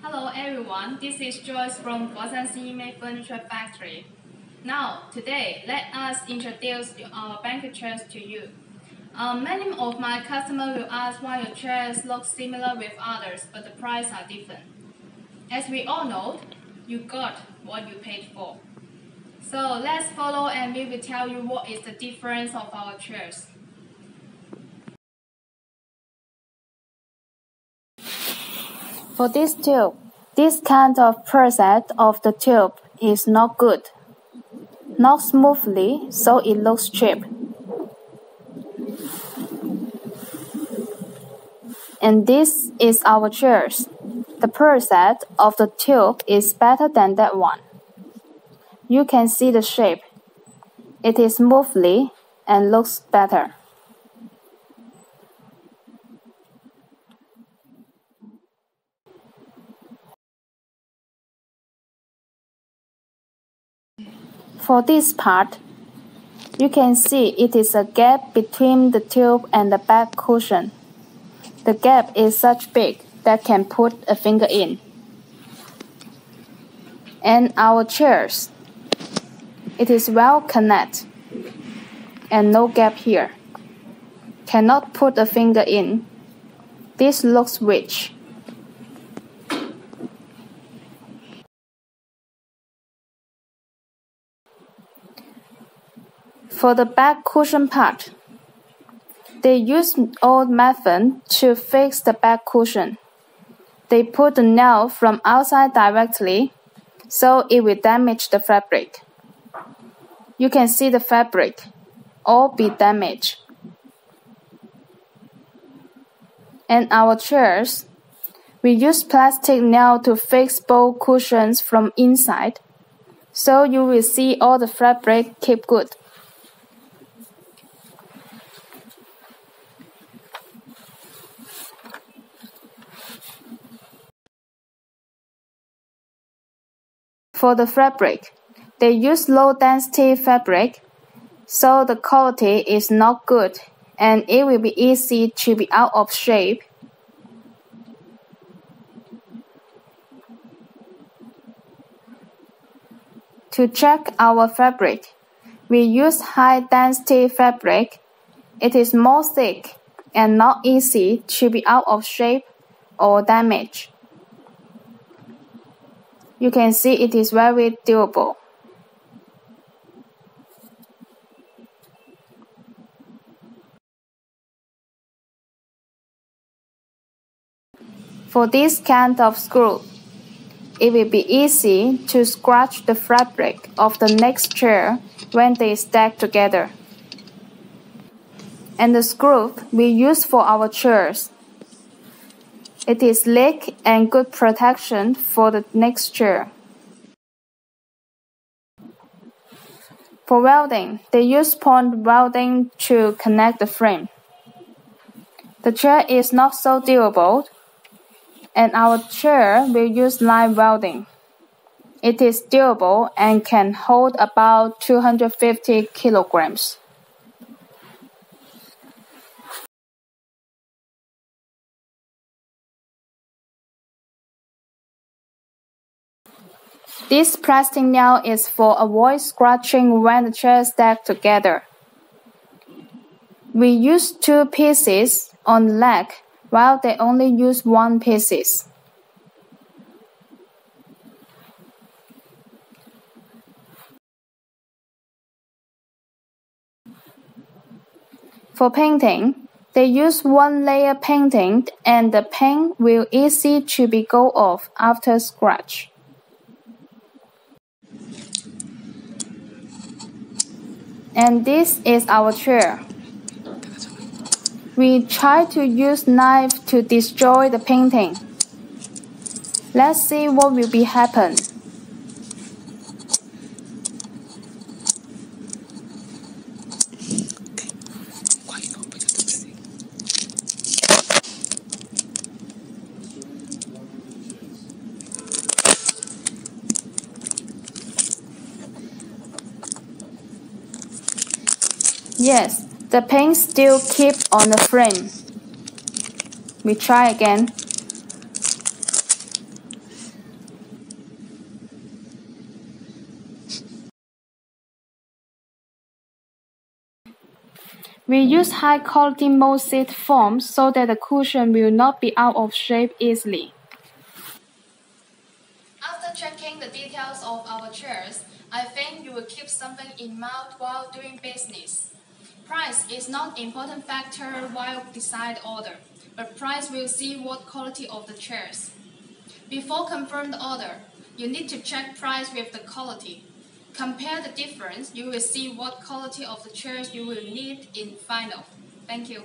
Hello everyone, this is Joyce from Guozhan Xinyimei Furniture Factory. Now, today, let us introduce our banquet chairs to you. Many of my customers will ask why your chairs look similar with others, but the prices are different. As we all know, you got what you paid for. So let's follow and we will tell you what is the difference of our chairs. For this tube, this kind of preset of the tube is not good, not smoothly, so it looks cheap. And this is our chairs. The preset of the tube is better than that one. You can see the shape. It is smoothly and looks better. For this part, you can see it is a gap between the tube and the back cushion. The gap is such big that can put a finger in. And our chairs, it is well connected and no gap here. Cannot put a finger in. This looks rich. For the back cushion part, they use old method to fix the back cushion. They put the nail from outside directly, so it will damage the fabric. You can see the fabric all be damaged. And our chairs, we use plastic nail to fix both cushions from inside, so you will see all the fabric keep good. For the fabric, they use low-density fabric, so the quality is not good and it will be easy to be out of shape. To check our fabric, we use high-density fabric. It is more thick and not easy to be out of shape or damaged. You can see it is very durable. For this kind of screw, it will be easy to scratch the fabric of the next chair when they stack together. And the screw we use for our chairs, it is sleek and good protection for the next chair. For welding, they use point welding to connect the frame. The chair is not so durable, and our chair will use line welding. It is durable and can hold about 250 kilograms. This plastic nail is for avoid scratching when the chairs stack together. We use two pieces on the leg while they only use one piece. For painting, they use one layer painting and the paint will easy to be go off after scratch. And this is our chair. We try to use knife to destroy the painting. Let's see what will be happen. Yes, the paint still keeps on the frame. We try again. We use high-quality mold-seat foam so that the cushion will not be out of shape easily. After checking the details of our chairs, I think you will keep something in mind while doing business. Price is not an important factor while decide order, but price will see what quality of the chairs. Before confirm the order, you need to check price with the quality. Compare the difference, you will see what quality of the chairs you will need in final. Thank you.